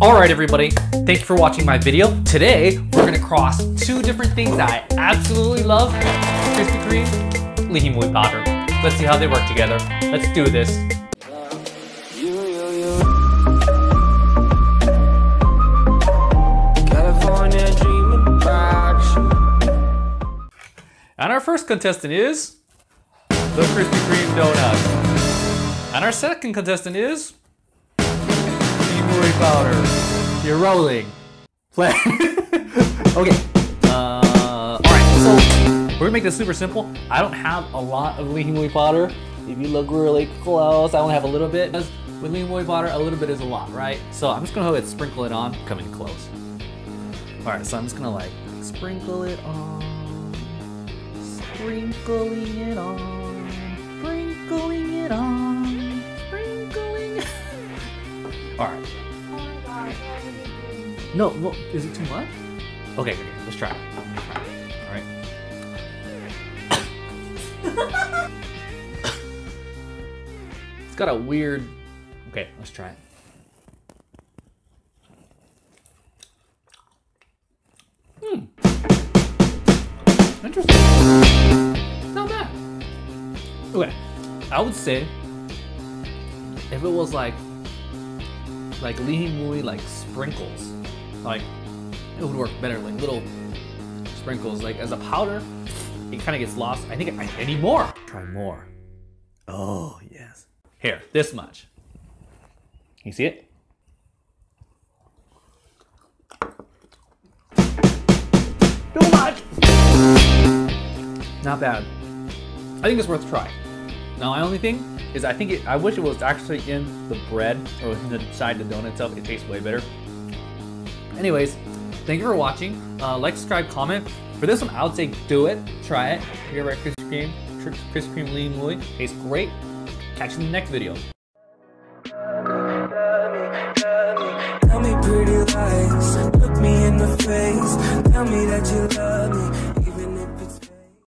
Alright everybody, thank you for watching my video. Today, we're gonna cross two different things that I absolutely love, Krispy Kreme, Li Hing Mui Powder. Let's see how they work together. Let's do this. And our first contestant is the Krispy Kreme donut. And our second contestant is Li Hing Mui Powder. You're rolling. Play. Okay. All right. So we're gonna make this super simple. I don't have a lot of Li Hing Mui Powder. If you look really close, I only have a little bit. Because with Li Hing Mui Powder, a little bit is a lot, right? So I'm just gonna go ahead and sprinkle it on. Come in close. All right. So I'm just gonna like sprinkle it on. Sprinkling it on, sprinkling it on, sprinkling it on. All right. Oh my God, no, well, is it too much? Okay, okay, let's try it. All right. It's got a weird, okay, let's try it. Interesting. Not bad. Okay, I would say if it was like Li Hing Mui like sprinkles, like it would work better, like little sprinkles. Like as a powder, it kind of gets lost. I think I need more. Try more. Oh yes. Here, this much. You see it? Too much. Not bad. I think it's worth a try. Now, my only thing is I wish it was actually in the bread or inside the donut itself. It tastes way better. Anyways, thank you for watching. Like, subscribe, comment. For this one, I would say do it. Try it. Here at Krispy Kreme. Krispy Kreme Li Hing Mui. Tastes great. Catch you in the next video. Tell me pretty lies. Look me in the face. Tell me that you love me.